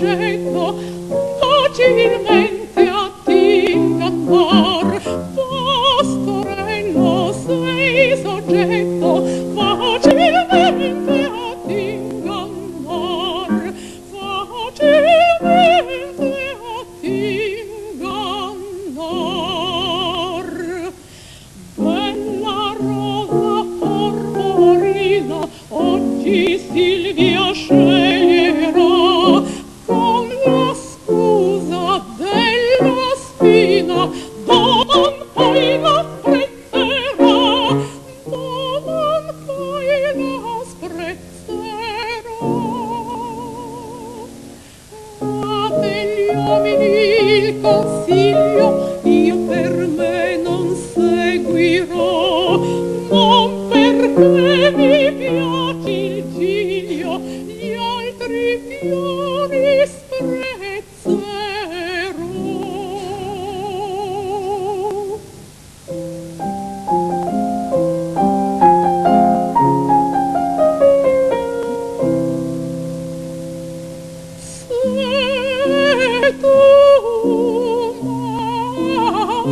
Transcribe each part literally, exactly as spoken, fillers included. progetto facilmente a ti cantar, vostro regno sei soggetto facilmente a ti cantar, facilmente a ti cantar. Bella rosa porporina oggi Silvia sceglierà, con la scusa della spina dopo poi la sprezzerà, dopo poi la sprezzerà. Ma degli uomini il consiglio io per me non seguirò, non perché mi piace il giglio, gli altri fiori sprezzerò. Se tu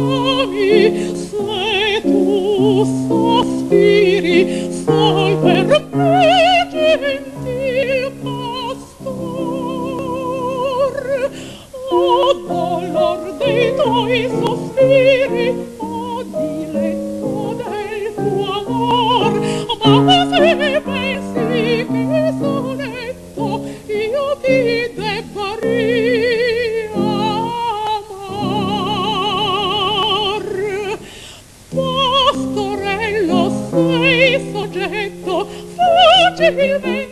m'ami, se tu sospiri, sol per me gentil pastor, o dolor dei tuoi sospiri, o diletto del tuo amor. Ma se pensi che sonetto io ti debba riamar, pastorello sei soggetto facilmente